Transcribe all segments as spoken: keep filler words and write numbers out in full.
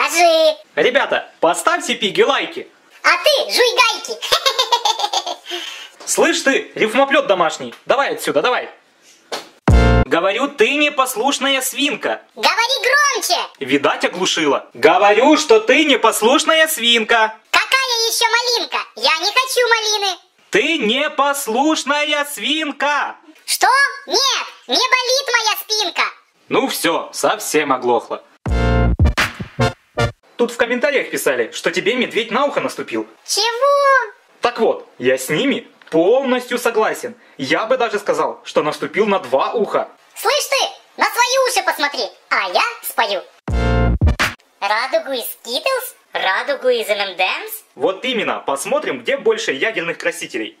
Покажи. Ребята, поставьте Пиги лайки. А ты жуй гайки. Слышь ты, рифмоплет домашний. Давай отсюда, давай. Говорю, ты непослушная свинка. Говори громче. Видать, оглушила. Говорю, что ты непослушная свинка. Какая еще малинка? Я не хочу малины. Ты непослушная свинка. Что? Нет, не болит моя спинка. Ну все, совсем оглохло. Тут в комментариях писали, что тебе медведь на ухо наступил. Чего? Так вот, я с ними полностью согласен. Я бы даже сказал, что наступил на два уха. Слышь ты, на свои уши посмотри, а я спою. Радугу из Skittles, радугу из эм энд эмс. Вот именно, посмотрим, где больше ядерных красителей.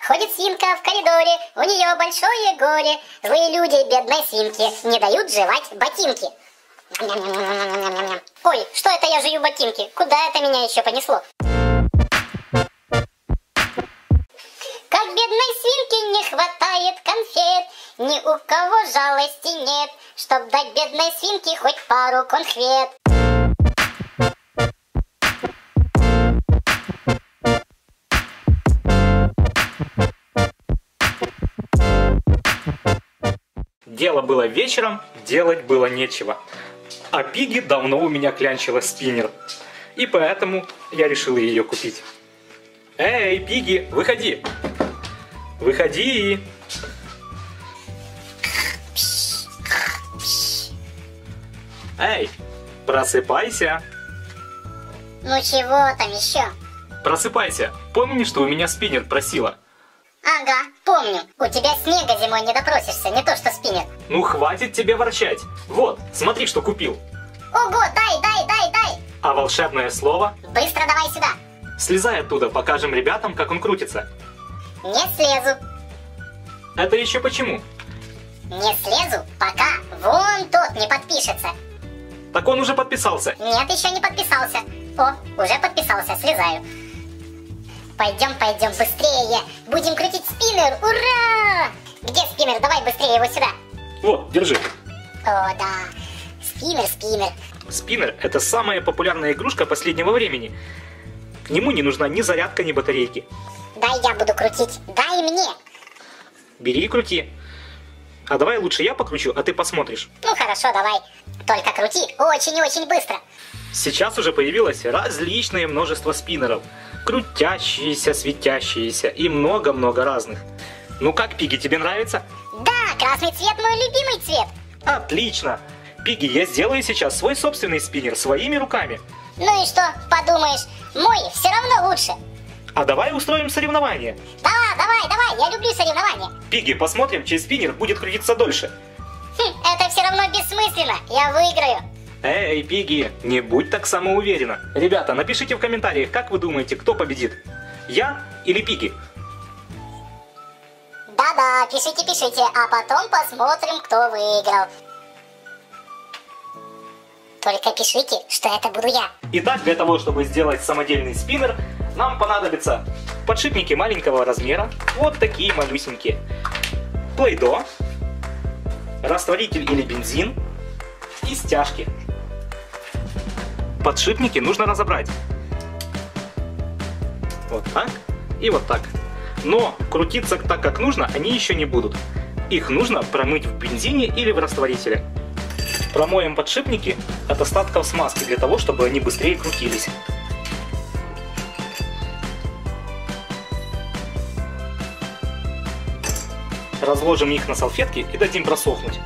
Ходит свинка в коридоре, у нее большое горе. Злые люди бедной свинке не дают жевать ботинки. Ой, что это я жую ботинки? Куда это меня еще понесло? Как бедной свинке не хватает конфет, ни у кого жалости нет, чтоб дать бедной свинке хоть пару конфет. Дело было вечером, делать было нечего. А Пиги давно у меня клянчила спиннер, и поэтому я решил ее купить. Эй, Пиги, выходи! Выходи! Эй, просыпайся! Ну чего там еще? Просыпайся! Помнишь, что у меня спиннер просила? Ага, помню. У тебя снега зимой не допросишься, не то что спиннер. Ну хватит тебе ворчать. Вот, смотри, что купил. Ого, дай, дай, дай, дай. А волшебное слово? Быстро давай сюда. Слезай оттуда, покажем ребятам, как он крутится. Не слезу. Это еще почему? Не слезу, пока вон тот не подпишется. Так он уже подписался. Нет, еще не подписался. О, уже подписался, слезаю. Пойдем, пойдем, быстрее. Будем крутить спиннер, ура! Где спиннер? Давай быстрее его сюда. Вот, держи. О, да. Спиннер, спиннер. Спиннер – это самая популярная игрушка последнего времени. К нему не нужна ни зарядка, ни батарейки. Дай я буду крутить, дай мне. Бери и крути. А давай лучше я покручу, а ты посмотришь. Ну хорошо, давай. Только крути очень и очень быстро. Сейчас уже появилось различное множество спиннеров. Крутящиеся, светящиеся и много-много разных. Ну как, Пиги, тебе нравится? Да, красный цвет мой любимый цвет. Отлично. Пиги, я сделаю сейчас свой собственный спиннер своими руками. Ну и что, подумаешь, мой все равно лучше. А давай устроим соревнование. Да, давай, давай, я люблю соревнования. Пиги, посмотрим, чей спиннер будет крутиться дольше. Хм, это все равно бессмысленно, я выиграю. Эй, Пиги, не будь так самоуверена. Ребята, напишите в комментариях, как вы думаете, кто победит? Я или Пиги? Да-да, пишите, пишите, а потом посмотрим, кто выиграл. Только пишите, что это буду я. Итак, для того, чтобы сделать самодельный спиннер, нам понадобятся подшипники маленького размера, вот такие малюсенькие, Play-Doh, растворитель или бензин и стяжки. Подшипники нужно разобрать. Вот так и вот так. Но крутиться так, как нужно, они еще не будут. Их нужно промыть в бензине или в растворителе. Промоем подшипники от остатков смазки, для того, чтобы они быстрее крутились. Разложим их на салфетке и дадим просохнуть.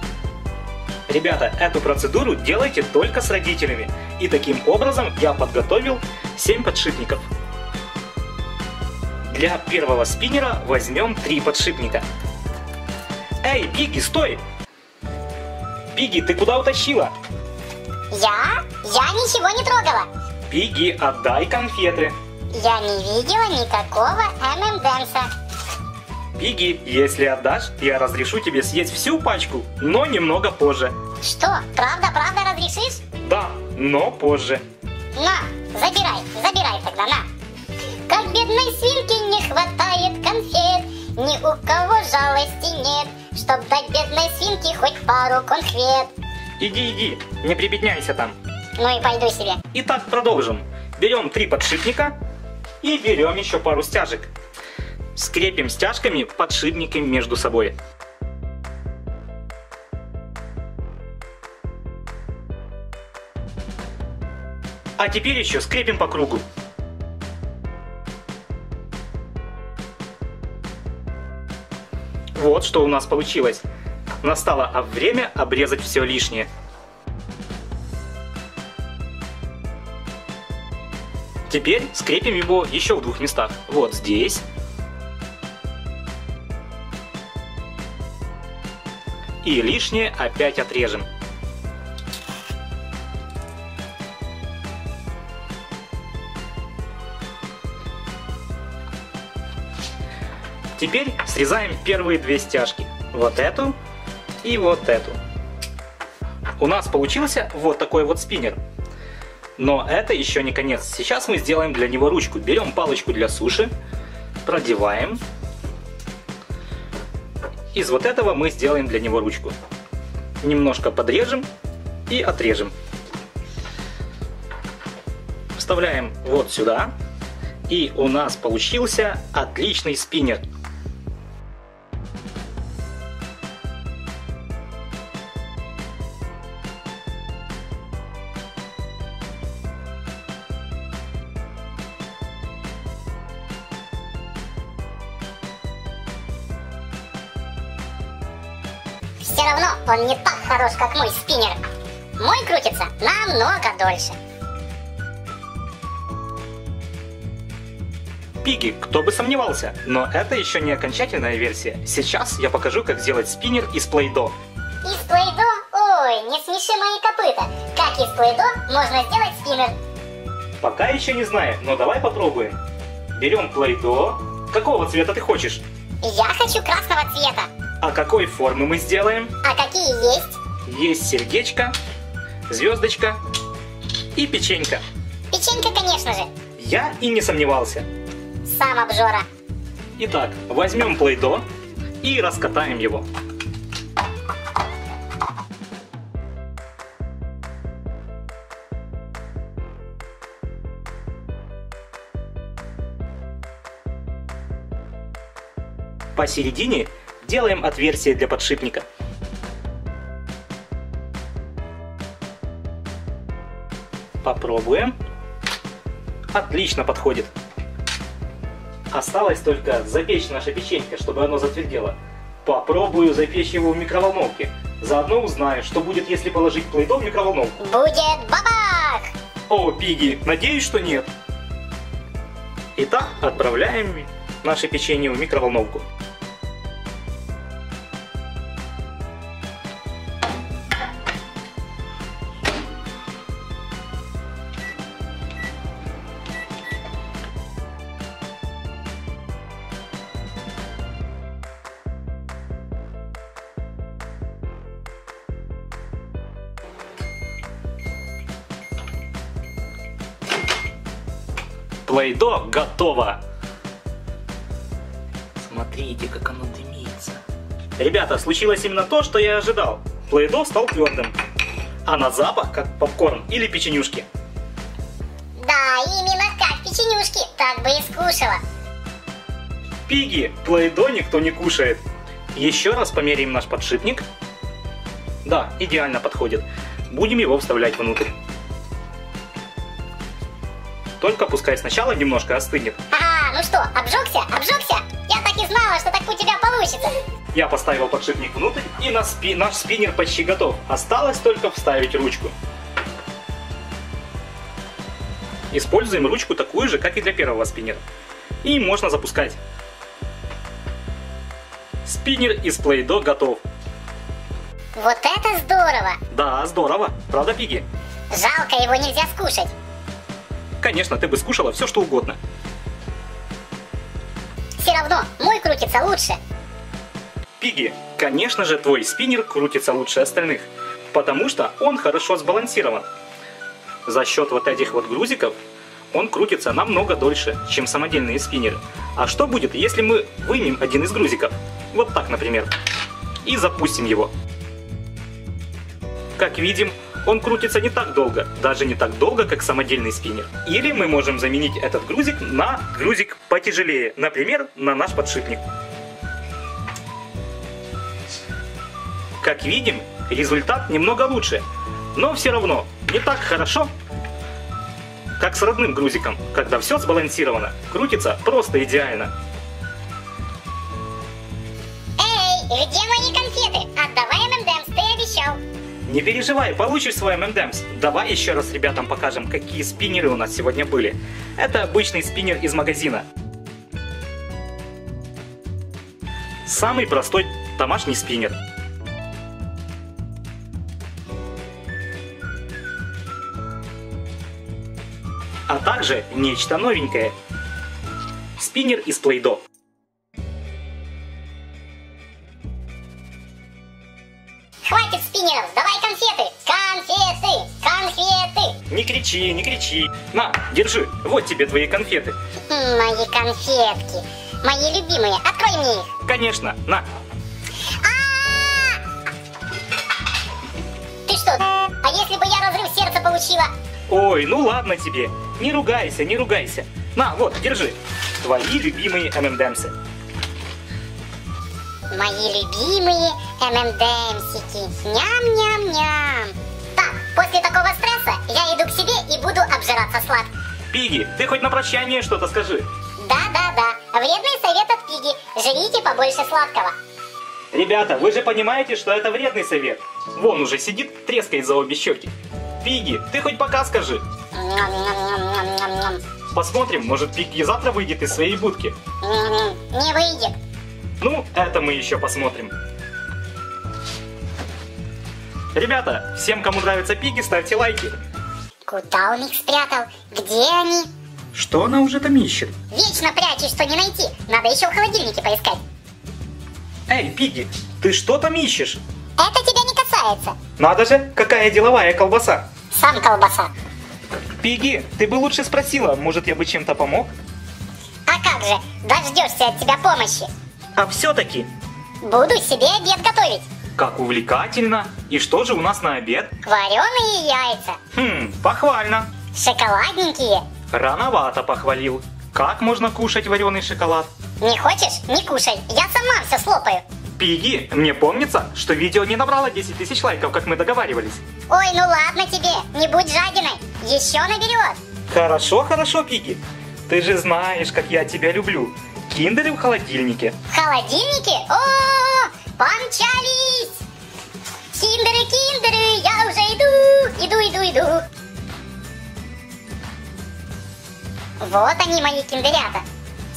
Ребята, эту процедуру делайте только с родителями. И таким образом я подготовил семь подшипников. Для первого спиннера возьмем три подшипника. Эй, Пиги, стой! Пиги, ты куда утащила? Я? Я ничего не трогала. Пиги, отдай конфеты. Я не видела никакого эм энд эмса. Пиги, если отдашь, я разрешу тебе съесть всю пачку, но немного позже. Что? Правда, правда разрешишь? Да, но позже. На, забирай, забирай тогда, на. Как бедной свинке не хватает конфет, ни у кого жалости нет, чтоб дать бедной свинке хоть пару конфет. Иди, иди, не прибедняйся там. Ну и пойду себе. Итак, продолжим. Берем три подшипника и берем еще пару стяжек. Скрепим стяжками подшипники между собой. А теперь еще скрепим по кругу. Вот что у нас получилось. Настало время обрезать все лишнее. Теперь скрепим его еще в двух местах. Вот здесь. И лишнее опять отрежем. Теперь срезаем первые две стяжки. Вот эту и вот эту. У нас получился вот такой вот спиннер. Но это еще не конец. Сейчас мы сделаем для него ручку. Берем палочку для суши, продеваем. Из вот этого мы сделаем для него ручку. Немножко подрежем и отрежем. Вставляем вот сюда. И у нас получился отличный спиннер. Все равно он не так хорош, как мой спиннер. Мой крутится намного дольше. Пиги, кто бы сомневался, но это еще не окончательная версия. Сейчас я покажу, как сделать спиннер из Play-Doh. Из Play-Doh? Ой, не смеши мои копыта. Как из Play-Doh можно сделать спиннер? Пока еще не знаю, но давай попробуем. Берем Play-Doh. Какого цвета ты хочешь? Я хочу красного цвета. А какой формы мы сделаем? А какие есть? Есть сердечко, звездочка и печенька. Печенька, конечно же. Я и не сомневался. Сам обжора. Итак, возьмем Play-Doh и раскатаем его. Посередине делаем отверстие для подшипника. Попробуем. Отлично подходит. Осталось только запечь наше печенье, чтобы оно затвердело. Попробую запечь его в микроволновке. Заодно узнаю, что будет, если положить Play-Doh в микроволновку. Будет бабах! О, Пиги, надеюсь, что нет. Итак, отправляем наше печенье в микроволновку. Play-Doh готово! Смотрите, как оно дымится. Ребята, случилось именно то, что я ожидал. Play-Doh стал твердым. А на запах, как попкорн или печенюшки. Да, именно как печенюшки, так бы и скушала. Пиги, Play-Doh никто не кушает. Еще раз померяем наш подшипник. Да, идеально подходит. Будем его вставлять внутрь. Только пускай сначала немножко остынет. Ага, ну что, обжегся? Обжегся? Я так и знала, что так у тебя получится. Я поставил подшипник внутрь, и наш, спи наш спиннер почти готов. Осталось только вставить ручку. Используем ручку такую же, как и для первого спиннера. И можно запускать. Спиннер из Play-Doh готов. Вот это здорово! Да, здорово. Правда, Пиги? Жалко, его нельзя скушать. Конечно, ты бы скушала все, что угодно. Все равно, мой крутится лучше. Пиги, конечно же, твой спиннер крутится лучше остальных, потому что он хорошо сбалансирован. За счет вот этих вот грузиков он крутится намного дольше, чем самодельные спиннеры. А что будет, если мы вынем один из грузиков? Вот так, например. И запустим его. Как видим, он крутится не так долго, даже не так долго, как самодельный спиннер. Или мы можем заменить этот грузик на грузик потяжелее, например, на наш подшипник. Как видим, результат немного лучше, но все равно не так хорошо, как с родным грузиком, когда все сбалансировано, крутится просто идеально. Эй, где мои конфеты? Отдавай эм энд эмс, ты обещал. Не переживай, получишь свой эм энд эмс. Давай еще раз ребятам покажем, какие спиннеры у нас сегодня были. Это обычный спиннер из магазина. Самый простой домашний спиннер. А также нечто новенькое. Спиннер из Play-Doh. Хватит спиннеров, давай конфеты! Конфеты! Конфеты! Не кричи, не кричи. На, держи, вот тебе твои конфеты. Мои конфетки, мои любимые, открой мне их. Конечно, на. Ты что, а если бы я разрыв сердца получила? Ой, ну ладно тебе, не ругайся, не ругайся. На, вот, держи, твои любимые эм энд эмсы. Мои любимые эм энд эмсики, ням-ням-ням. Так, после такого стресса я иду к себе и буду обжираться сладко. Пиги, ты хоть на прощание что-то скажи. Да-да-да, вредный совет от Пиги, жрите побольше сладкого. Ребята, вы же понимаете, что это вредный совет. Вон уже сидит, трескает за обе щеки. Пиги, ты хоть пока скажи. Посмотрим, может Пиги завтра выйдет из своей будки. Не выйдет. Ну, это мы еще посмотрим. Ребята, всем, кому нравятся Пиги, ставьте лайки. Куда он их спрятал? Где они? Что она уже там ищет? Вечно прячешь, что не найти. Надо еще в холодильнике поискать. Эй, Пиги, ты что там ищешь? Это тебя не касается. Надо же, какая деловая колбаса. Сам колбаса. Пиги, ты бы лучше спросила, может я бы чем-то помог? А как же, дождешься от тебя помощи. А все-таки? Буду себе обед готовить. Как увлекательно. И что же у нас на обед? Вареные яйца. Хм, похвально. Шоколадненькие. Рановато похвалил. Как можно кушать вареный шоколад? Не хочешь, не кушай, я сама все слопаю. Пиги, мне помнится, что видео не набрало десять тысяч лайков, как мы договаривались. Ой, ну ладно тебе, не будь жадиной, еще наберет. Хорошо, хорошо, Пиги. Ты же знаешь, как я тебя люблю. Киндеры в холодильнике. В холодильнике? О-о-о, помчались! Киндеры, киндеры, я уже иду, иду, иду, иду. Вот они, мои киндерята.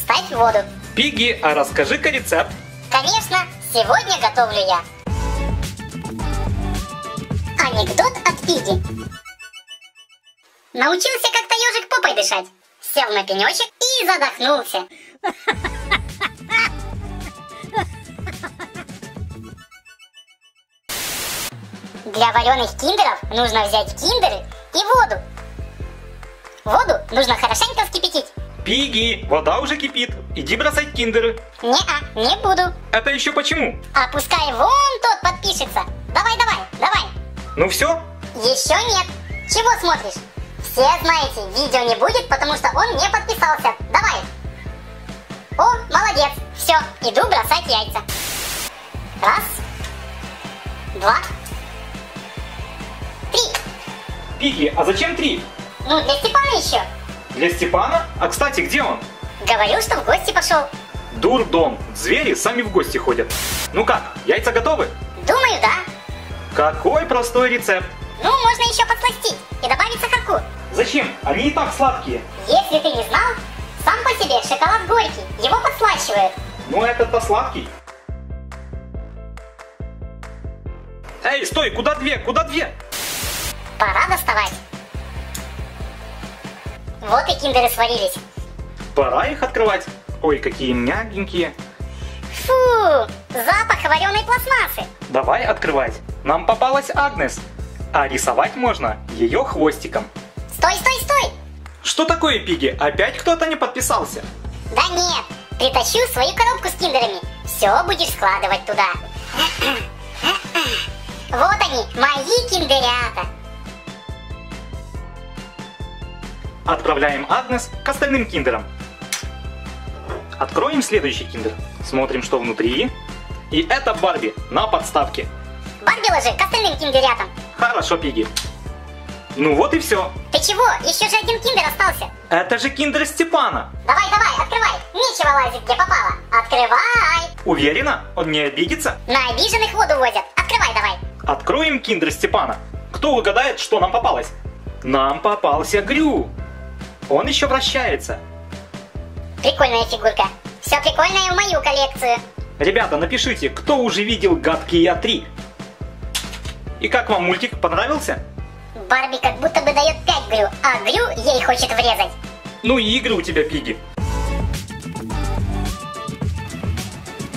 Ставь в воду. Пиги, а расскажи-ка рецепт. Конечно, сегодня готовлю я. Анекдот от Пиги. Научился как-то ежик попой дышать. Сел на пенечек и задохнулся. Для вареных киндеров нужно взять киндеры и воду. Воду нужно хорошенько вскипятить. Пиги, вода уже кипит. Иди бросать киндеры. Не-а, не буду. Это еще почему? А пускай вон тот подпишется. Давай, давай, давай. Ну все? Еще нет. Чего смотришь? Все знаете, видео не будет, потому что он не подписался. Давай. О, молодец. Все, иду бросать яйца. Раз. Два. Три. Пиги, а зачем три? Ну, для Степана еще. Для Степана? А, кстати, где он? Говорил, что в гости пошел. Дурдом. Звери сами в гости ходят. Ну как, яйца готовы? Думаю, да. Какой простой рецепт. Ну, можно еще подсластить и добавить сахарку. Зачем? Они и так сладкие. Если ты не знал, сам по себе шоколад горький. Его подслащивают. Ну, этот-то сладкий. Эй, стой, куда две, куда две? Пора доставать. Вот и киндеры сварились. Пора их открывать. Ой, какие мягенькие. Фу, запах вареной пластмассы. Давай открывать. Нам попалась Агнес. А рисовать можно ее хвостиком. Стой, стой, стой. Что такое, Пиги? Опять кто-то не подписался? Да нет, притащу свою коробку с киндерами. Все будешь складывать туда. Вот они, мои киндерята. Отправляем Агнес к остальным киндерам. Откроем следующий киндер. Смотрим, что внутри. И это Барби на подставке. Барби ложи к остальным киндерятам. Хорошо, Пиги. Ну вот и все. Ты чего? Еще же один киндер остался. Это же киндер Степана. Давай, давай, открывай. Нечего лазить, где попало. Открывай. Уверена? Он не обидится? На обиженных воду возят. Открывай давай. Откроем киндер Степана. Кто угадает, что нам попалось? Нам попался Грю. Он еще вращается. Прикольная фигурка. Все прикольное в мою коллекцию. Ребята, напишите, кто уже видел «Гадкий я три». И как вам мультик? Понравился? Барби как будто бы дает пять Грю, а Грю ей хочет врезать. Ну и игры у тебя, Пиги.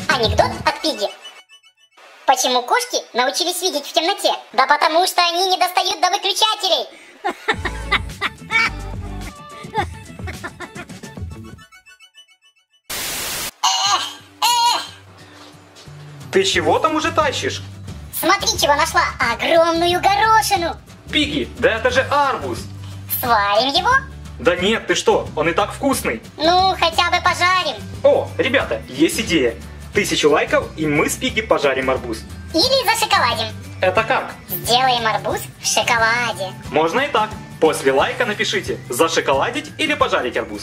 Анекдот от Пиги. Почему кошки научились видеть в темноте? Да потому что они не достают до выключателей. Ты чего там уже тащишь? Смотри, чего нашла. Огромную горошину. Пиги, да это же арбуз. Сварим его? Да нет, ты что, он и так вкусный. Ну, хотя бы пожарим. О, ребята, есть идея. Тысячу лайков, и мы с Пиги пожарим арбуз. Или зашоколадим. Это как? Сделаем арбуз в шоколаде. Можно и так. После лайка напишите, зашоколадить или пожарить арбуз.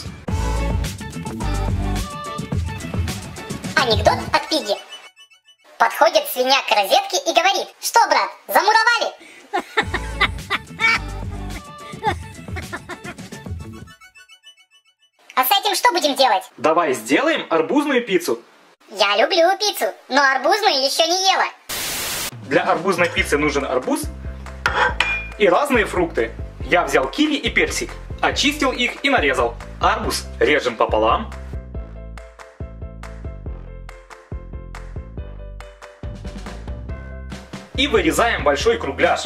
Анекдот от Пиги. Подходит свинья к розетке и говорит: что, брат, замуровали? А с этим что будем делать? Давай сделаем арбузную пиццу. Я люблю пиццу, но арбузную еще не ела. Для арбузной пиццы нужен арбуз и разные фрукты. Я взял киви и персик, очистил их и нарезал. Арбуз режем пополам. И вырезаем большой кругляш.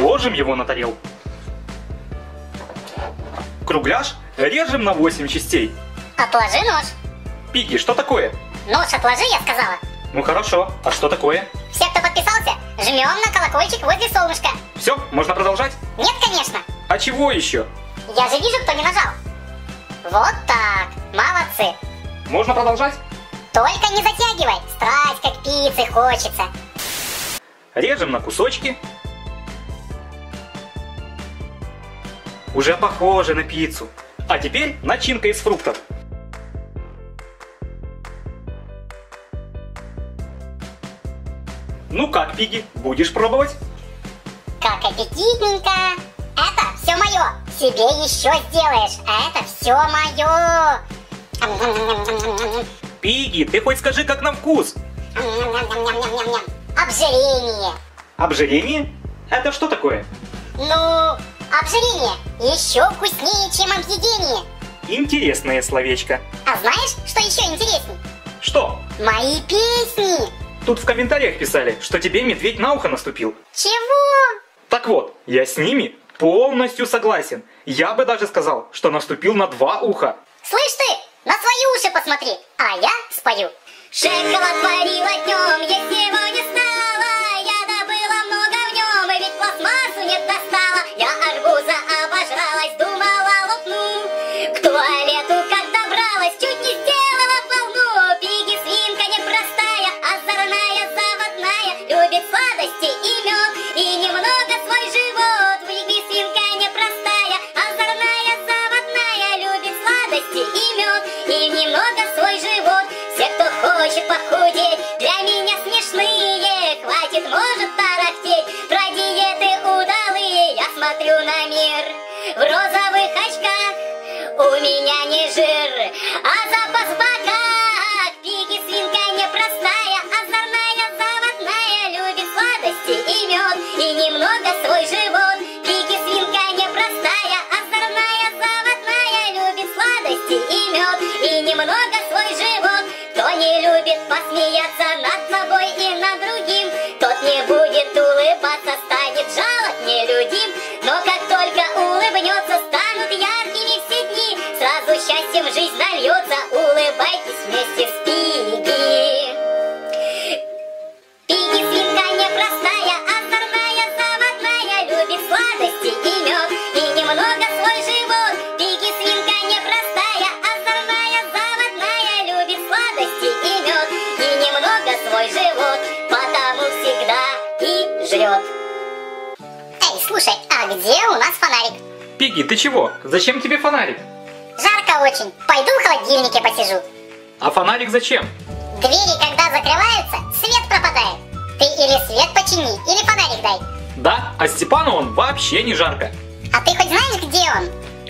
Ложим его на тарелку. Кругляш режем на восемь частей. Отложи нож. Пиги, что такое? Нож отложи, я сказала. Ну хорошо, а что такое? Все, кто подписался, жмем на колокольчик возле солнышка. Все, можно продолжать? Нет, конечно. А чего еще? Я же вижу, кто не нажал. Вот так, молодцы. Можно продолжать? Только не затягивай, страсть как пиццы хочется. Режем на кусочки. Уже похоже на пиццу. А теперь начинка из фруктов. Ну как, Пиги, будешь пробовать? Как аппетитненько. Это все мое. Себе еще сделаешь. Это все мое. Пиги, ты хоть скажи, как на вкус? Обжирение. Обжирение? Это что такое? Ну, обжирение еще вкуснее, чем объедение. Интересное словечко. А знаешь, что еще интересней? Что? Мои песни. Тут в комментариях писали, что тебе медведь на ухо наступил. Чего? Так вот, я с ними полностью согласен. Я бы даже сказал, что наступил на два уха. Слышь ты, на свои уши посмотри, а я спою. Шоколад варила днем, я его не стала. Я добыла много в нем, и ведь пластмассу не достала. Я арбуза обожралась, думала лопну. К туалету как добралась, чуть не сделала волну. Пиги свинка непростая, озорная, заводная. Любит сладости и мед, и немного свой живот. Пиги свинка непростая, озорная, заводная. Любит сладости и мед, и немного свой живот. Все, кто хочет похудеть, для меня смешные. Хватит, может, тарахтеть, про диеты удалые. Я смотрю на мир в розовых очках, у меня не жир, а запас в боках. Пиги свинка непростая, озорная, заводная. Любит сладости и мед, и немного свой живот. Пиги свинка непростая, озорная, заводная. Любит сладости и мед, и немного свой живот. Кто не любит посмеяться над собой и над другим, тот не будет улыбаться, станет жалок, нелюдим. Но как только улыбнется, станут яркими все дни, сразу счастьем жизнь нальется. Улыбайтесь. где у нас фонарик? Пигги, ты чего? Зачем тебе фонарик? Жарко очень. Пойду в холодильнике посижу. А фонарик зачем? Двери, когда закрываются, свет пропадает. Ты или свет почини, или фонарик дай. Да, а Степану он вообще не жарко. А ты хоть знаешь, где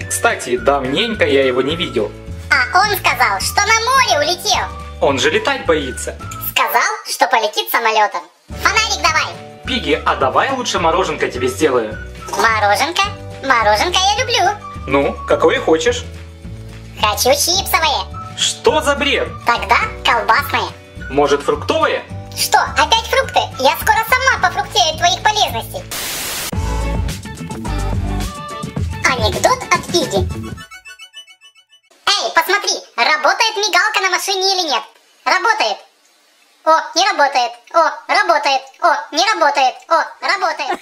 он? Кстати, давненько я его не видел. А он сказал, что на море улетел. Он же летать боится. Сказал, что полетит самолетом. Фонарик давай. Пигги, а давай лучше мороженка тебе сделаю. Мороженка? Мороженка я люблю. Ну, какое хочешь? Хочу чипсовое. Что за бред? Тогда колбасное. Может, фруктовое? Что, опять фрукты? Я скоро сама пофруктею твоих полезностей. Анекдот от Пигги. Эй, посмотри, работает мигалка на машине или нет? Работает. О, не работает. О, работает. О, не работает. О, работает.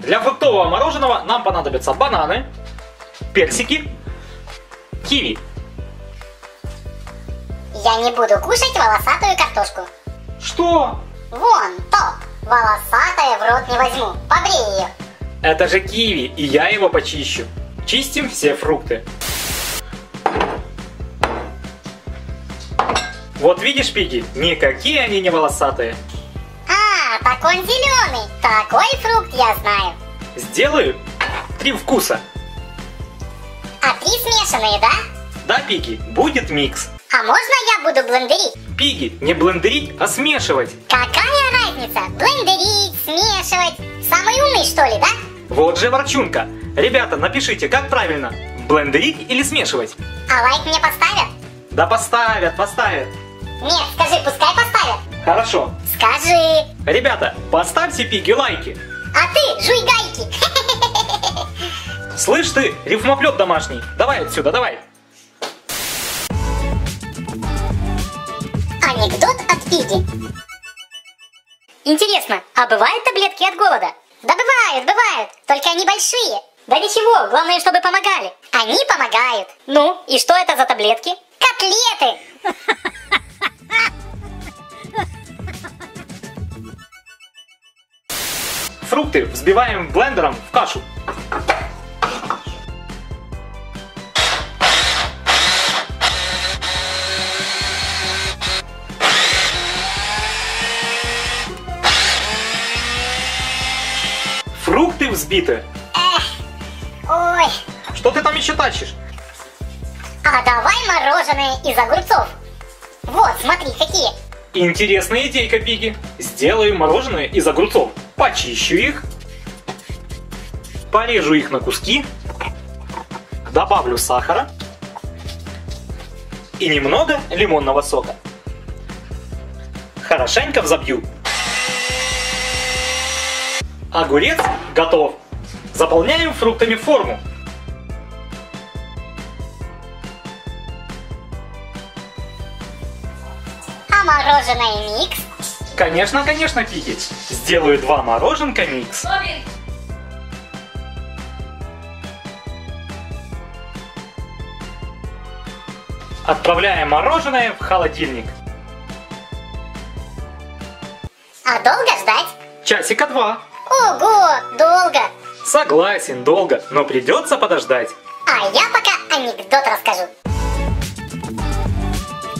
Для фруктового мороженого нам понадобятся бананы, персики, киви. Я не буду кушать волосатую картошку. Что? Вон то. Волосатое в рот не возьму. Побрей ее. Это же киви, и я его почищу. Чистим все фрукты. Вот видишь, Пигги, никакие они не волосатые. А, так он зеленый. Такой фрукт я знаю. Сделаю три вкуса. А три смешанные, да? Да, Пигги, будет микс. А можно я буду блендерить? Пигги, не блендерить, а смешивать. Какая разница? Блендерить, смешивать. Самый умный, что ли, да? Вот же ворчунка. Ребята, напишите, как правильно, блендерить или смешивать. А лайк мне поставят? Да поставят, поставят. Нет, скажи, пускай поставят. Хорошо. Скажи. Ребята, поставьте Пигги лайки. А ты жуй гайки. Слышь ты, рифмоплет домашний. Давай отсюда, давай. Анекдот от Пигги. Интересно, а бывают таблетки от голода? Да бывают, бывают, только они большие. Да ничего, главное, чтобы помогали. Они помогают. Ну, и что это за таблетки? Котлеты. Фрукты взбиваем блендером в кашу. Фрукты взбиты. Эх, ой. Что ты там еще тащишь? А давай мороженое из огурцов. Вот, смотри, какие. Интересная идейка, Пигги. Сделаю мороженое из огурцов. Почищу их. Порежу их на куски. Добавлю сахара. И немного лимонного сока. Хорошенько взобью. Огурец готов. Заполняем фруктами форму. А мороженое микс? Конечно, конечно, Пигги. Сделаю два мороженка микс. Добрый. Отправляем мороженое в холодильник. А долго ждать? Часика два. Ого, долго. Согласен, долго, но придется подождать. А я пока анекдот расскажу.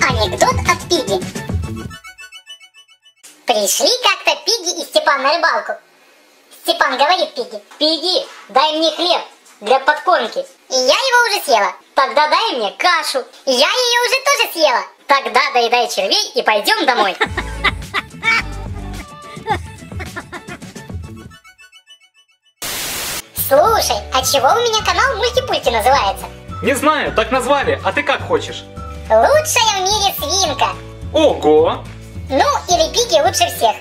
Анекдот от Пигги. Пришли как-то Пигги и Степан на рыбалку. Степан говорит Пигги: Пигги, дай мне хлеб для подкормки. И я его уже съела. Тогда дай мне кашу. И я ее уже тоже съела. Тогда доедай червей и пойдем домой. Слушай, а чего у меня канал Мультипульти называется? Не знаю, так назвали, а ты как хочешь? Лучшая в мире свинка. Ого! Ну, или Пигги лучше всех.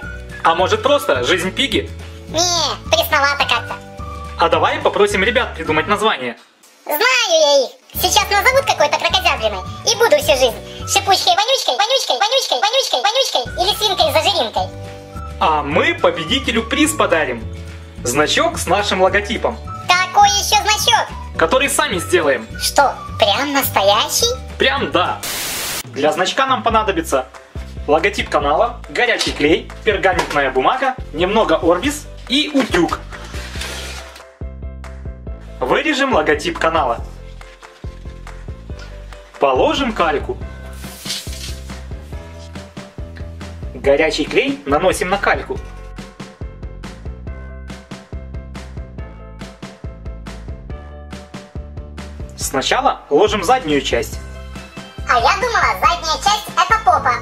А может просто жизнь Пигги? Не, пресновато как-то. А давай попросим ребят придумать название. Знаю я их. Сейчас назовут какой-то крокозябриной и буду всю жизнь шипучкой-вонючкой, вонючкой, вонючкой, вонючкой, вонючкой или свинкой-зажиринкой. А мы победителю приз подарим. Значок с нашим логотипом. Какой еще значок? Который сами сделаем. Что, прям настоящий? Прям да. Для значка нам понадобится логотип канала, горячий клей, пергаментная бумага, немного Орбиз и утюг. Вырежем логотип канала. Положим кальку. Горячий клей наносим на кальку. Сначала ложим заднюю часть. А я думала, задняя часть это попа.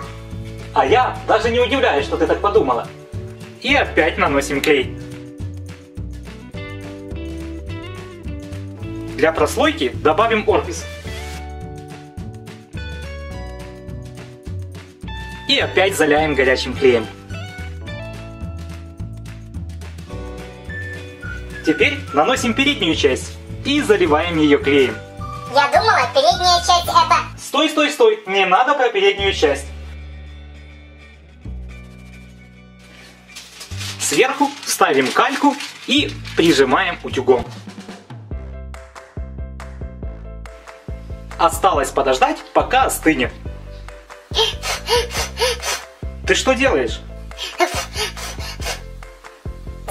А я даже не удивляюсь, что ты так подумала. И опять наносим клей. Для прослойки добавим Орбиз. И опять заляем горячим клеем. Теперь наносим переднюю часть и заливаем ее клеем. Я думала, передняя часть это... Стой, стой, стой! Не надо про переднюю часть. Сверху ставим кальку и прижимаем утюгом. Осталось подождать, пока остынет. Ты что делаешь?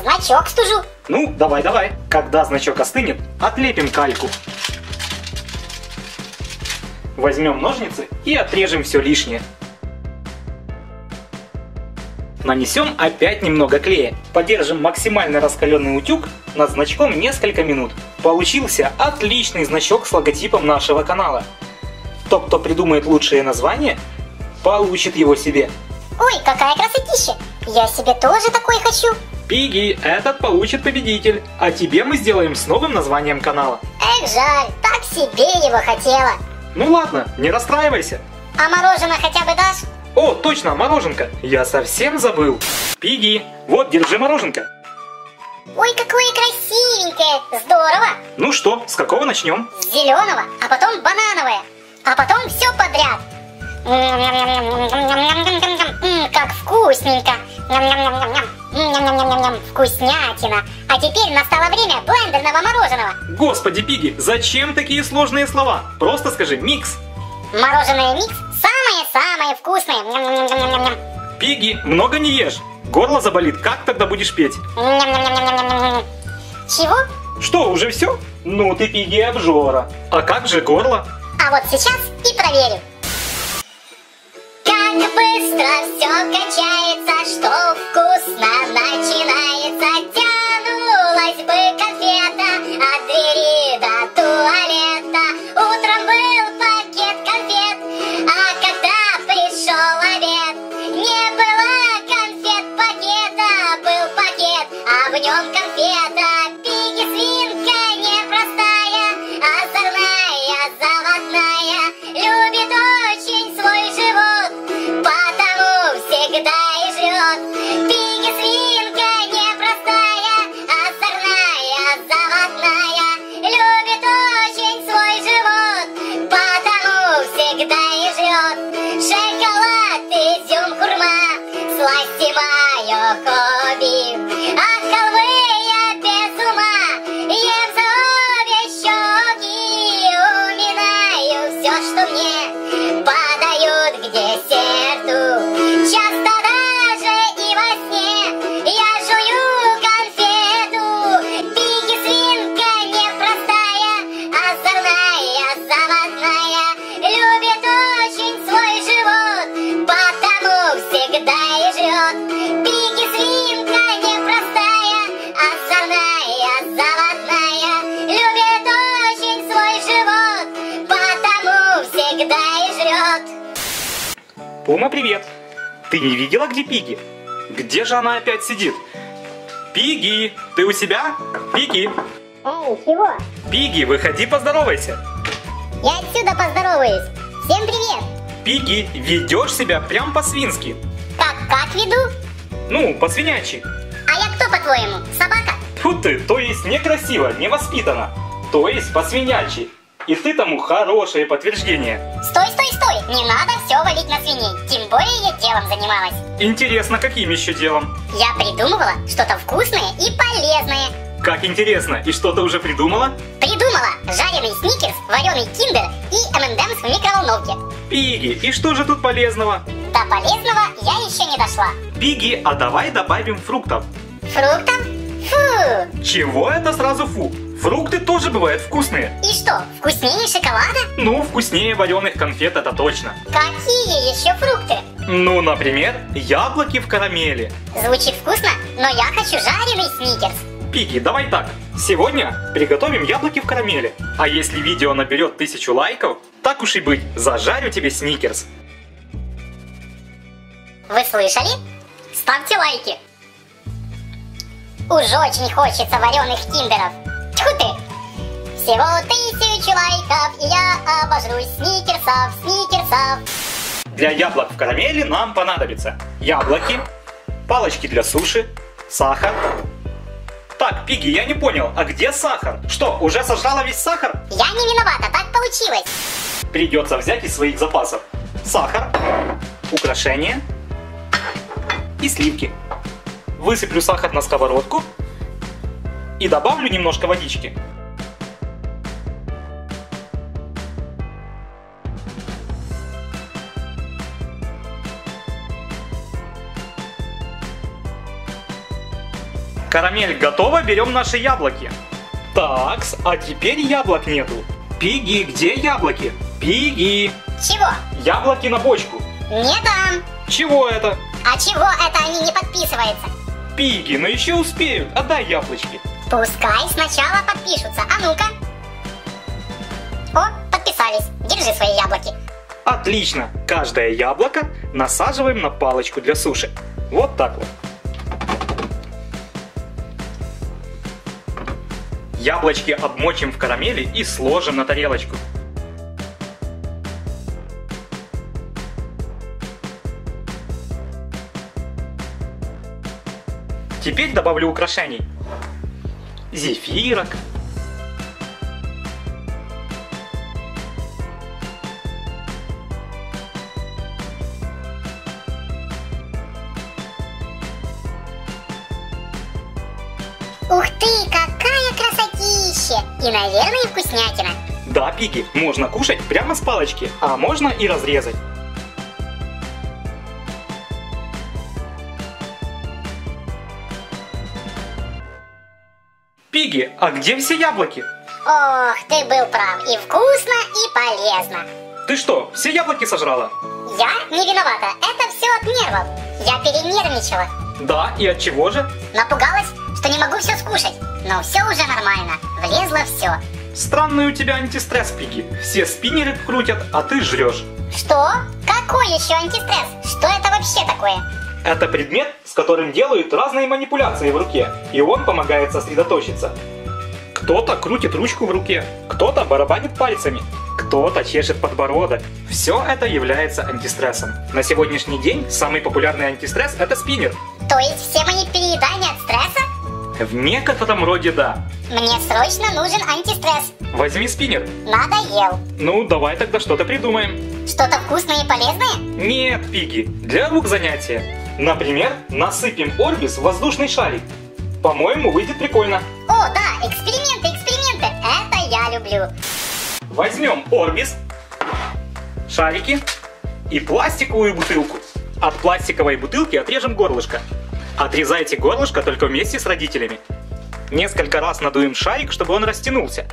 Значок стужу. Ну, давай, давай. Когда значок остынет, отлепим кальку. Возьмем ножницы и отрежем все лишнее. Нанесем опять немного клея. Подержим максимально раскаленный утюг над значком несколько минут. Получился отличный значок с логотипом нашего канала. Тот, кто придумает лучшее название, получит его себе. Ой, какая красотища! Я себе тоже такой хочу! Пиги, этот получит победитель, а тебе мы сделаем с новым названием канала. Эх, жаль, так себе его хотела. Ну ладно, не расстраивайся. А мороженое хотя бы дашь? О, точно, мороженка, я совсем забыл. Пиги, вот, держи мороженка. Ой, какое красивенькое, здорово. Ну что, с какого начнем? С зеленого, а потом банановое, а потом все подряд. Ммм, как вкусненько. Ням-ням-ням-ням-ням. Вкуснятина. А теперь настало время блендерного мороженого. Господи, Пиги, зачем такие сложные слова? Просто скажи микс. Мороженое микс самое-самое вкусное. Ням-ням-ням-ням-ням. Пиги, много не ешь. Горло заболит, как тогда будешь петь? Ням-ням-ням-ням-ням. Чего? Что, уже все? Ну ты, Пиги, обжора. А как же горло? А вот сейчас и проверим. Как быстро все качается, что вкусно начинается. Тянулась бы конфета от двери до туалета. Утром был пакет конфет, а когда пришел обед, не было конфет пакета, был пакет, а в нем конфета. Пиги свинка непростая, озорная, заводная, любит очень свой живот. Всегда и живет. Пиги свинка непростая, озорная, заводная, любит очень свой живот, потому всегда и живет. Шоколад, изюм, хурма, сласти мое хобби. От халвы я без ума, ем за обе щеки, уминаю все, что мне подают, где сердцу. Часто даже и во сне я жую конфету. Пиги свинка непростая, озорная, заводная, любит очень свой живот, потому всегда и живет. Пиги свинка непростая, озорная, заводная, любит очень свой живот, потому всегда и живет. Пума, привет! Ты не видела, где Пиги? Где же она опять сидит? Пиги, ты у себя? Пиги! Эй, чего? Пиги, выходи, поздоровайся! Я отсюда поздороваюсь! Всем привет! Пиги, ведешь себя прям по-свински! Как, как веду? Ну, по-свинячьи! А я кто, по-твоему? Собака? Фу ты, то есть некрасиво, невоспитанно! То есть по-свинячьи! И ты тому хорошее подтверждение. Стой, стой, стой! Не надо все валить на свиней. Тем более я делом занималась. Интересно, каким еще делом? Я придумывала что-то вкусное и полезное. Как интересно! И что ты уже придумала? Придумала! Жареный сникерс, вареный киндер и эм энд эмс в микроволновке. Пиги, и что же тут полезного? до полезного я еще не дошла. Бигги, а давай добавим фруктов. Фруктов? Фу! Чего это сразу фу? Фрукты тоже бывают вкусные. И что, вкуснее шоколада? Ну, вкуснее вареных конфет, это точно. Какие еще фрукты? Ну, например, яблоки в карамели. Звучит вкусно, но я хочу жареный сникерс. Бигги, давай так. Сегодня приготовим яблоки в карамели. А если видео наберет тысячу лайков, так уж и быть, зажарю тебе сникерс. Вы слышали? Ставьте лайки. Уж очень хочется вареных киндеров. Тьфу ты! Всего тысячу лайков, и я обожрусь сникерсов, сникерсов. Для яблок в карамели нам понадобится яблоки, палочки для суши, сахар. Так, Бигги, я не понял, а где сахар? Что, уже сожрала весь сахар? Я не виновата, так получилось. Придется взять из своих запасов сахар, украшения и сливки. Высыплю сахар на сковородку и добавлю немножко водички. Карамель готова, берем наши яблоки. Такс, а теперь яблок нету. Бигги, где яблоки? Бигги! Чего? Яблоки на бочку. Не дам. Чего это? А чего это они не подписываются? Бигги, но еще успеют, отдай яблочки. Пускай сначала подпишутся, а ну-ка. О, подписались, держи свои яблоки. Отлично, каждое яблоко насаживаем на палочку для суши. Вот так вот. Яблочки обмочим в карамели и сложим на тарелочку. Теперь добавлю украшений. Зефирок. Ух ты, какая красотища! И, наверное, вкуснятина. Да, Бигги, можно кушать прямо с палочки, а можно и разрезать. Бигги, а где все яблоки? Ох, ты был прав. И вкусно, и полезно. Ты что, все яблоки сожрала? Я не виновата. Это все от нервов. Я перенервничала. Да, и от чего же? Напугалась, что не могу все скушать. Но все уже нормально. Влезло все. Странный у тебя антистресс, Бигги. Все спиннеры крутят, а ты жрешь. Что? Какой еще антистресс? Что это вообще такое? Это предмет, с которым делают разные манипуляции в руке, и он помогает сосредоточиться. Кто-то крутит ручку в руке, кто-то барабанит пальцами, кто-то чешет подбородок. Все это является антистрессом. На сегодняшний день самый популярный антистресс – это спиннер. То есть все мои переедания от стресса? В некотором роде да. Мне срочно нужен антистресс. Возьми спиннер. Надоел. Ну, давай тогда что-то придумаем. Что-то вкусное и полезное? Нет, Бигги, для рук занятия. Например, насыпем Орбис в воздушный шарик. По-моему, выйдет прикольно. О, да, эксперименты, эксперименты. Это я люблю. Возьмем Орбис, шарики и пластиковую бутылку. От пластиковой бутылки отрежем горлышко. Отрезайте горлышко только вместе с родителями. Несколько раз надуем шарик, чтобы он растянулся.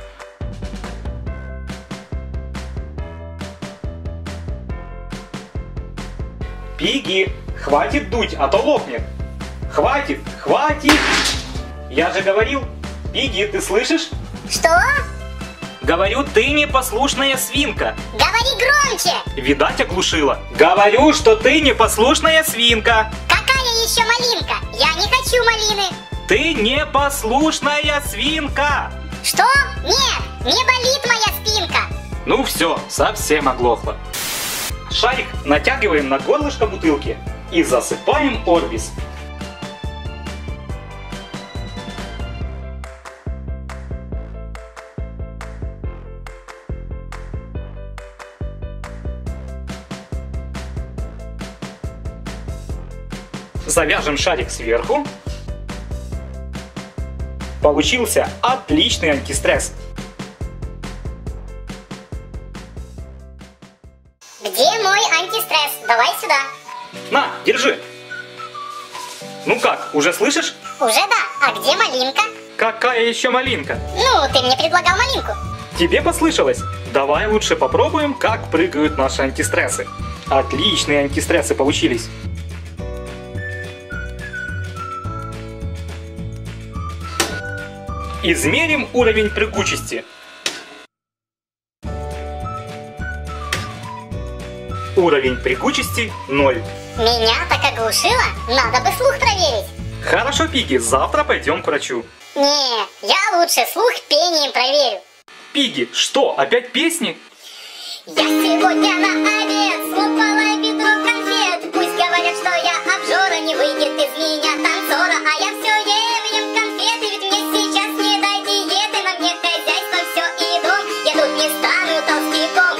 Бигги! Хватит дуть, а то лопнет. Хватит, хватит. Я же говорил. Бигги, ты слышишь? Что? Говорю, ты непослушная свинка. Говори громче. Видать, оглушила. Говорю, что ты непослушная свинка. Какая еще малинка? Я не хочу малины. Ты непослушная свинка. Что? Нет, не болит моя спинка. Ну все, совсем оглохла. Шарик натягиваем на горлышко бутылки. И засыпаем Орбис. Завяжем шарик сверху. Получился отличный антистресс. Где мой антистресс? Давай сюда. На, держи. Ну как, уже слышишь? Уже да. А где малинка? Какая еще малинка? Ну, ты мне предлагал малинку. Тебе послышалось? Давай лучше попробуем, как прыгают наши антистрессы. Отличные антистрессы получились. Измерим уровень прыгучести. Уровень прыгучести ноль. Меня так оглушило, надо бы слух проверить. Хорошо, Пиги, завтра пойдем к врачу. Не, я лучше слух пением проверю. Пиги, что, опять песни? Я сегодня на обед слопала ведро конфет. Пусть говорят, что я обжора, не выйдет из меня танцора, а я все ем конфеты, ведь мне сейчас не до диеты. На мне хозяйство все и дом, я тут не стану толстяком.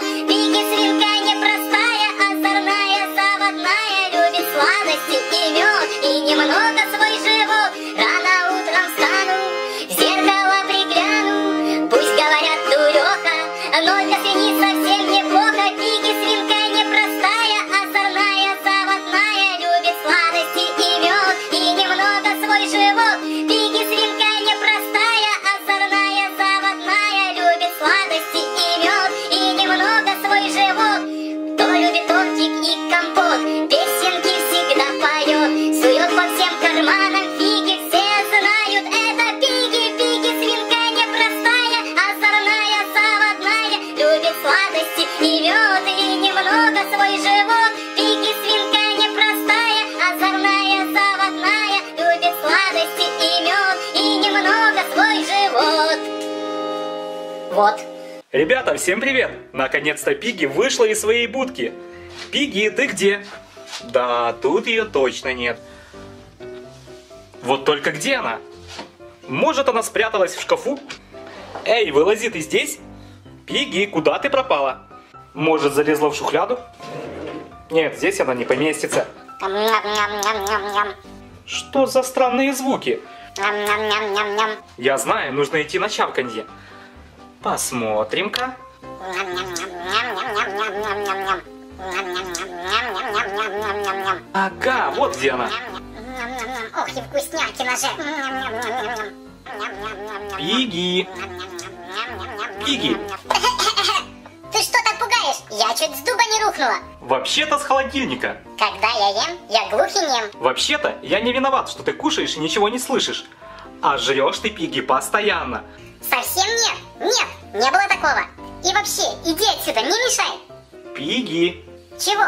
Пиги свинка непростая, а сырная заводная, любит сладости и мед, и немного свой живот. Пиги свинка непростая, а сырная заводная, любит сладости и мед, и немного свой живот. Ребята, всем привет! Наконец-то Пиги вышла из своей будки. Пиги, ты где? Да, тут ее точно нет. Вот только где она? Может, она спряталась в шкафу? Эй, вылази, ты здесь? Пиги, куда ты пропала? Может, залезла в шухляду? Нет, здесь она не поместится. Что за странные звуки? Я знаю, нужно идти на чавканье. Посмотрим-ка. Ага, вот где она. Ох, и вкуснятина же. Пиги. Пиги. Ты что так пугаешь? Я чуть с дуба не рухнула. Вообще-то с холодильника. Когда я ем, я глухонем. Вообще-то я не виноват, что ты кушаешь и ничего не слышишь. А жрешь ты, Пиги, постоянно. Совсем нет. Нет, не было такого. И вообще, иди отсюда, не мешай. Пиги. Чего?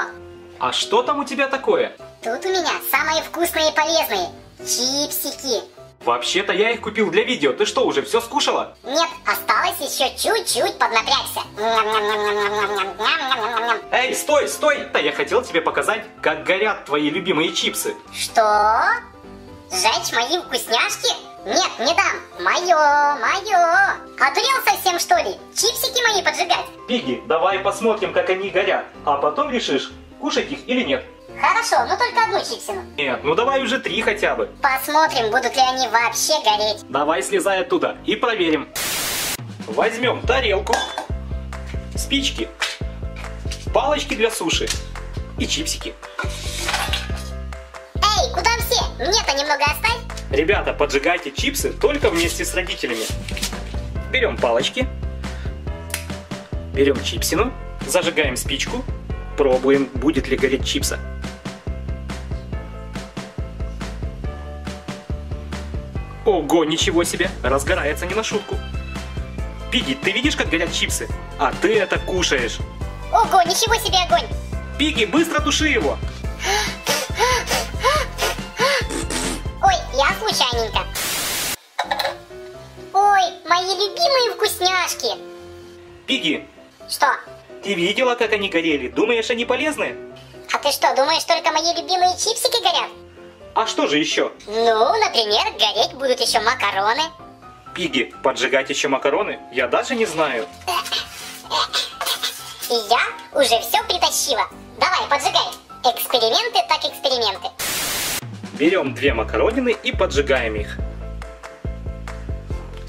А что там у тебя такое? Тут у меня самые вкусные и полезные. Чипсики. Вообще-то я их купил для видео. Ты что, уже все скушала? Нет, осталось еще чуть-чуть, поднапрячься. Эй, стой, стой. Я хотел тебе показать, как горят твои любимые чипсы. Что? Жечь мои вкусняшки? Нет, не дам. Мое, мое. Одурел совсем, что ли? Чипсики мои поджигать? Пиги, давай посмотрим, как они горят. А потом решишь, кушать их или нет. Хорошо, но только одну чипсину. Нет, ну давай уже три хотя бы. Посмотрим, будут ли они вообще гореть. Давай слезай оттуда и проверим. Возьмем тарелку, спички, палочки для суши и чипсики. Эй, куда все? Мне-то немного оставь. Ребята, поджигайте чипсы только вместе с родителями. Берем палочки, берем чипсину, зажигаем спичку, пробуем, будет ли гореть чипса. Ого, ничего себе, разгорается не на шутку. Пиги, ты видишь, как горят чипсы? А ты это кушаешь. Ого, ничего себе огонь. Пиги, быстро туши его. Я случайненько. Ой, мои любимые вкусняшки. Пиги. Что? Ты видела, как они горели? Думаешь, они полезны? А ты что, думаешь, только мои любимые чипсики горят? А что же еще? Ну, например, гореть будут еще макароны. Пиги, поджигать еще макароны? Я даже не знаю. Я уже все притащила. Давай, поджигай. Эксперименты так эксперименты. Берем две макаронины и поджигаем их.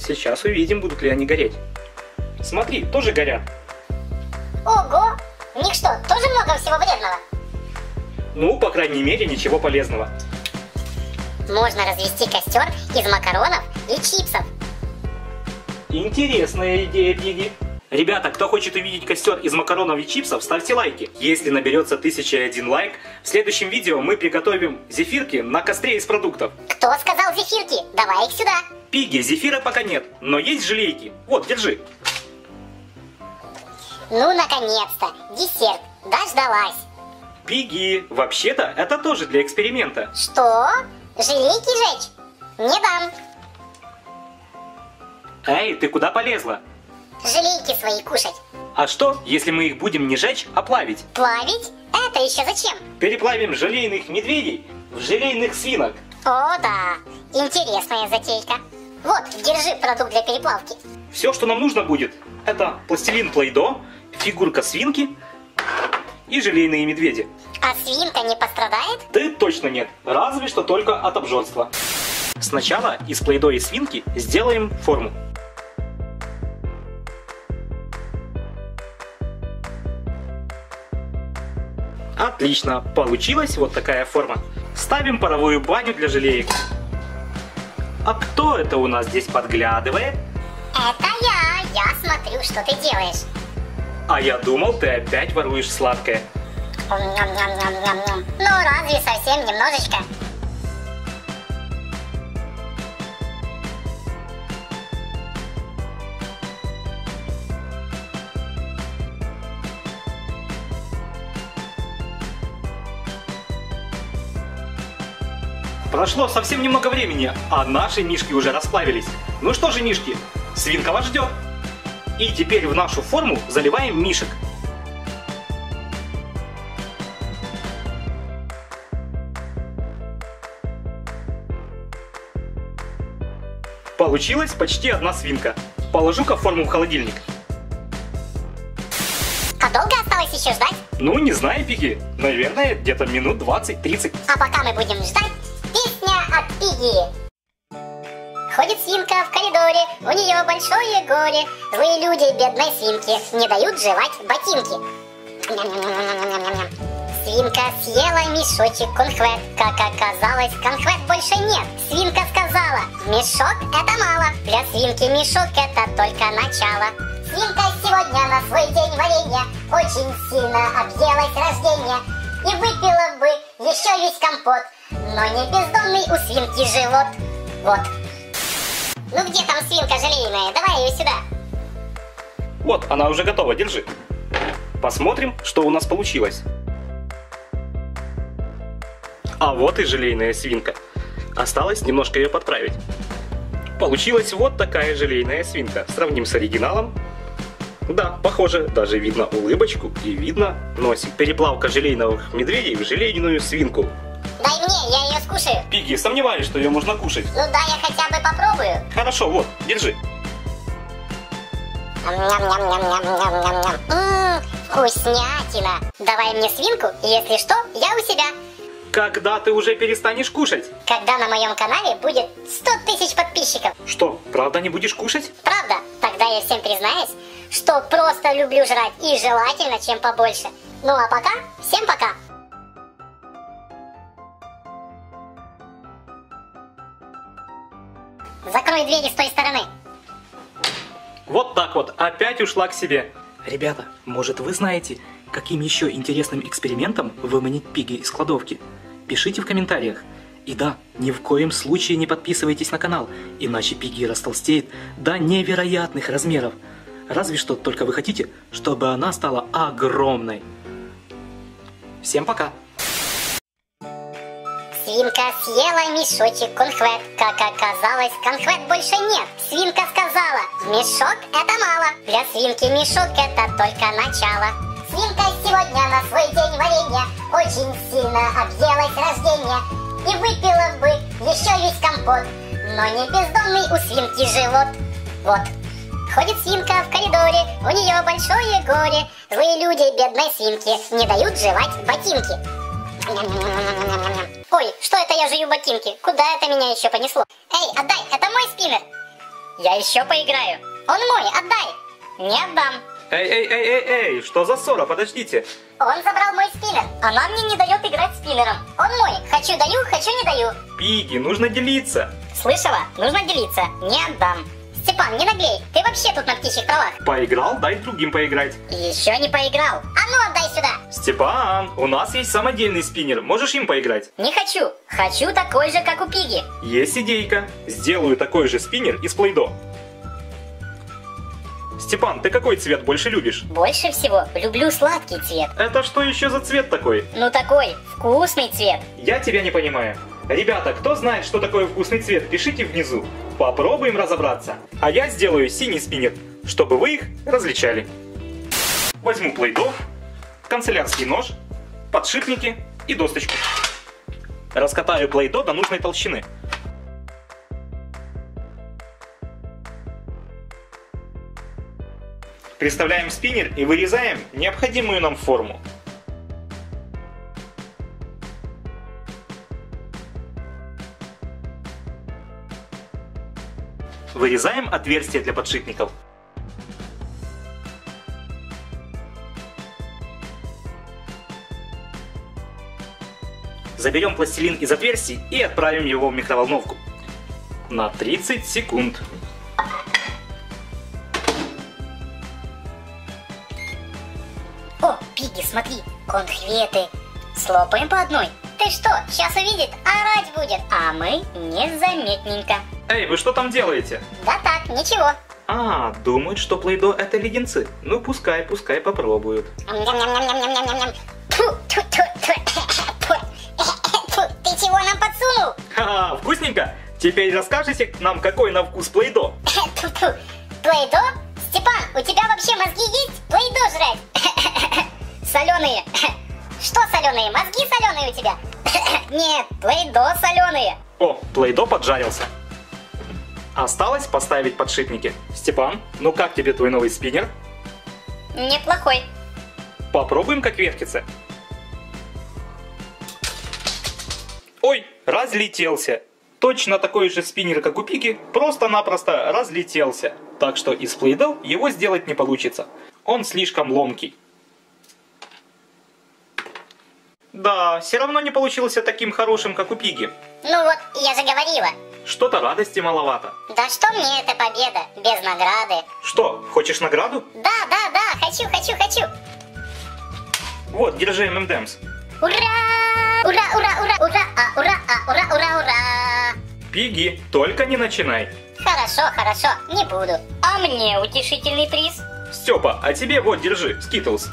Сейчас увидим, будут ли они гореть. Смотри, тоже горят. Ого! У них что, тоже много всего вредного? Ну, по крайней мере, ничего полезного. Можно развести костер из макаронов и чипсов. Интересная идея, Пиги. Ребята, кто хочет увидеть костер из макаронов и чипсов, ставьте лайки. Если наберется тысяча один лайк, в следующем видео мы приготовим зефирки на костре из продуктов. Кто сказал зефирки? Давай их сюда. Пиги, зефира пока нет, но есть желейки. Вот, держи. Ну, наконец-то. Десерт. Дождалась. Пиги, вообще-то это тоже для эксперимента. Что? Желейки жечь? Не дам. Эй, ты куда полезла? Желейки свои кушать. А что, если мы их будем не жечь, а плавить? Плавить? Это еще зачем? Переплавим желейных медведей в желейных свинок. О, да. Интересная затейка. Вот, держи продукт для переплавки. Все, что нам нужно будет, это пластилин Play-Doh, фигурка свинки и желейные медведи. А свинка не пострадает? Ты точно нет. Разве что только от обжорства. Сначала из Play-Doh и свинки сделаем форму. Отлично, получилась вот такая форма. Ставим паровую баню для желеек. А кто это у нас здесь подглядывает? Это я, я смотрю, что ты делаешь. А я думал, ты опять воруешь сладкое. Ням-ням-ням-ням-ням. Ну разве совсем немножечко? Прошло совсем немного времени, а наши мишки уже расплавились. Ну что же, мишки, свинка вас ждет. И теперь в нашу форму заливаем мишек. Получилась почти одна свинка. Положу-ка форму в холодильник. А долго осталось еще ждать? Ну, не знаю, Пиги. Наверное, где-то минут двадцать-тридцать. А пока мы будем ждать... Песня от Пиги. Ходит свинка в коридоре, у нее большое горе. Злые люди бедной свинке не дают жевать ботинки. Свинка съела мешочек конфет, как оказалось, конфет больше нет. Свинка сказала, мешок это мало, для свинки мешок это только начало. Свинка сегодня на свой день варенья очень сильно объелась рождения и выпила бы еще весь компот. Но не бездомный у свинки живот. Вот. Ну где там свинка желейная? Давай ее сюда. Вот, она уже готова, держи. Посмотрим, что у нас получилось. А вот и желейная свинка. Осталось немножко ее подправить. Получилась вот такая желейная свинка. Сравним с оригиналом. Да, похоже, даже видно улыбочку и видно носик. Переплавка желейных медведей в желейную свинку. Дай мне, я ее скушаю. Пиги, сомневаюсь, что ее можно кушать. Ну да, я хотя бы попробую. Хорошо, вот, держи. Ням-ням-ням-ням-ням-ням-ням. Ммм, вкуснятина. Давай мне свинку, и если что, я у себя. Когда ты уже перестанешь кушать? Когда на моем канале будет сто тысяч подписчиков. Что, правда не будешь кушать? Правда, тогда я всем признаюсь, что просто люблю жрать и желательно чем побольше. Ну а пока, всем пока. Закрой двери с той стороны. Вот так вот, опять ушла к себе. Ребята, может вы знаете, каким еще интересным экспериментом выманить Пиги из кладовки? Пишите в комментариях. И да, ни в коем случае не подписывайтесь на канал, иначе Пиги растолстеет до невероятных размеров. Разве что только вы хотите, чтобы она стала огромной. Всем пока! Свинка съела мешочек конфет, как оказалось, конфет больше нет. Свинка сказала, мешок это мало, для свинки мешок это только начало. Свинка сегодня на свой день варенья очень сильно объелась рождения и выпила бы еще весь компот, но не бездомный у свинки живот. Вот. Ходит свинка в коридоре, у нее большое горе, злые люди бедной свинке не дают жевать ботинки. Ой, что это я жую ботинки? Куда это меня еще понесло? Эй, отдай, это мой спиннер! Я еще поиграю. Он мой, отдай. Не отдам. Эй, эй, эй, эй, эй, что за ссора, подождите. Он забрал мой спиннер. Она мне не дает играть спиннером. Он мой, хочу даю, хочу не даю. Пиги, нужно делиться. Слышала? Нужно делиться. Не отдам. Степан, не наглей, ты вообще тут на птичьих правах. Поиграл, дай другим поиграть. Еще не поиграл. А ну отдай сюда. Степан, у нас есть самодельный спиннер, можешь им поиграть? Не хочу, хочу такой же, как у Пиги. Есть идейка, сделаю такой же спиннер из Play-Doh. Степан, ты какой цвет больше любишь? Больше всего люблю сладкий цвет. Это что еще за цвет такой? Ну такой, вкусный цвет. Я тебя не понимаю. Ребята, кто знает, что такое вкусный цвет, пишите внизу. Попробуем разобраться. А я сделаю синий спиннер, чтобы вы их различали. Возьму Play-Doh, канцелярский нож, подшипники и досточку. Раскатаю Play-Doh до нужной толщины. Переставляем спиннер и вырезаем необходимую нам форму. Вырезаем отверстие для подшипников. Заберем пластилин из отверстий и отправим его в микроволновку на тридцать секунд. О, Пиги, смотри, конфеты. Слопаем по одной. Ты что, сейчас увидит, орать будет, а мы незаметненько. Эй, вы что там делаете? Да так, ничего. А, думают, что Play-Doh это леденцы. Ну пускай, пускай попробуют. Ты чего нам подсунул? Ха-ха, вкусненько. Теперь расскажите нам, какой на вкус Play-Doh. Play-Doh? Степан, у тебя вообще мозги есть? Play-Doh жрать. Соленые. Что соленые? Мозги соленые у тебя? Нет, Play-Doh соленые. О, Play-Doh поджарился. Осталось поставить подшипники. Степан, ну как тебе твой новый спиннер? Неплохой. Попробуем, как вертится. Ой, разлетелся. Точно такой же спиннер, как у Пиги, просто-напросто разлетелся. Так что из Play-Doh его сделать не получится. Он слишком ломкий. Да, все равно не получился таким хорошим, как у Пиги. Ну вот, я же говорила. Что-то радости маловато. Да что мне эта победа без награды? Что, хочешь награду? Да, да, да, хочу, хочу, хочу. Вот, держи эм энд эмс. Ура! Ура, ура, ура, ура, а, ура, а, ура, ура, ура. Пиги, только не начинай. Хорошо, хорошо, не буду. А мне утешительный приз. Степа, а тебе вот, держи, Skittles.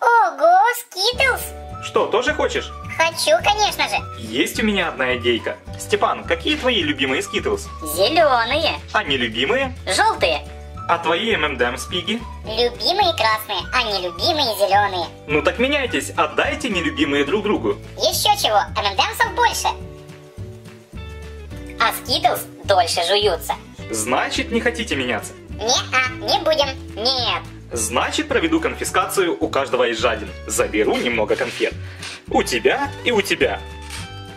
Ого, Skittles. Что, тоже хочешь? Хочу, конечно же. Есть у меня одна идейка. Степан, какие твои любимые Skittles? Зеленые. А нелюбимые? Желтые. А твои эм энд эмс, Пиги? Любимые красные, а нелюбимые зеленые. Ну так меняйтесь, отдайте нелюбимые друг другу. Еще чего, эм энд эмсов больше. А Skittles дольше жуются. Значит, не хотите меняться? Не-а, не будем. Нет. Значит, проведу конфискацию у каждого из жадин. Заберу немного конфет. У тебя и у тебя.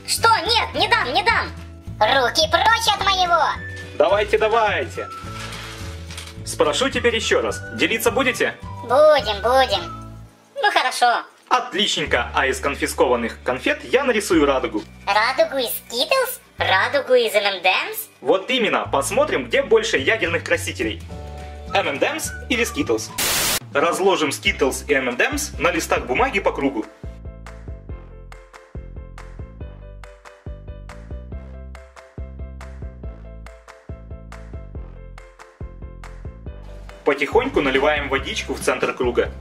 Что? Нет, не дам, не дам. Руки прочь от моего. Давайте, давайте. Спрошу теперь еще раз. Делиться будете? Будем, будем. Ну хорошо. Отличненько. А из конфискованных конфет я нарисую радугу. Радугу из Skittles? Радугу из эм энд эмс? Вот именно. Посмотрим, где больше ядерных красителей. эм энд эмс или Skittles. Разложим Skittles и эм энд эмс на листах бумаги по кругу. Потихоньку наливаем водичку в центр круга.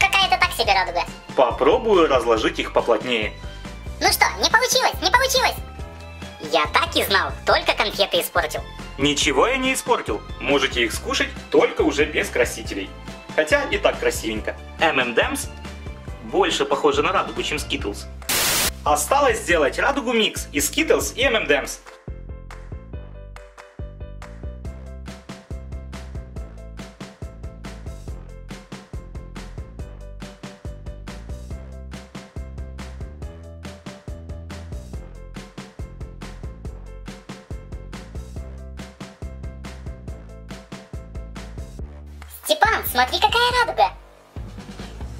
Какая-то так себе радуга. Попробую разложить их поплотнее. Ну что, не получилось, не получилось. Я так и знал, только конфеты испортил. Ничего я не испортил. Можете их скушать, только уже без красителей. Хотя и так красивенько. эм энд эмс больше похожа на радугу, чем Skittles. Осталось сделать радугу микс из Skittles и эм энд эмс. Степан, смотри, какая радуга!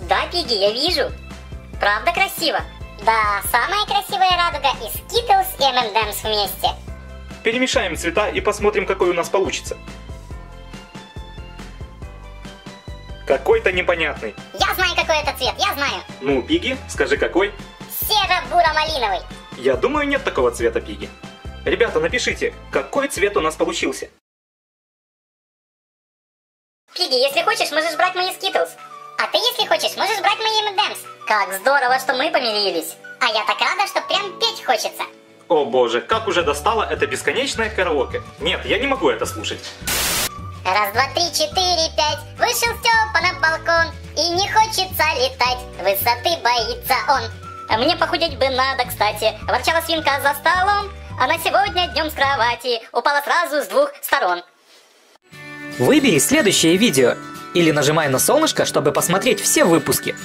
Да, Пиги, я вижу. Правда красиво? Да, самая красивая радуга из Skittles и эм энд эмс вместе. Перемешаем цвета и посмотрим, какой у нас получится. Какой-то непонятный. Я знаю, какой это цвет, я знаю. Ну, Пиги, скажи, какой? Серо-буро-малиновый. Я думаю, нет такого цвета, Пиги. Ребята, напишите, какой цвет у нас получился. Пиги, если хочешь, можешь брать мои Skittles. А ты, если хочешь, можешь брать мои эм энд эмс. Как здорово, что мы помирились. А я так рада, что прям петь хочется. О боже, как уже достало это бесконечное караоке. Нет, я не могу это слушать. Раз, два, три, четыре, пять. Вышел Степа на балкон. И не хочется летать. Высоты боится он. Мне похудеть бы надо, кстати. Ворчала свинка за столом. Она сегодня днем с кровати упала сразу с двух сторон. Выбери следующее видео или нажимай на солнышко, чтобы посмотреть все выпуски.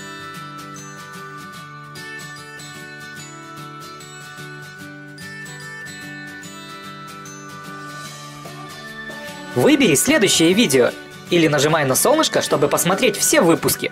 Выбери следующее видео или нажимай на солнышко, чтобы посмотреть все выпуски.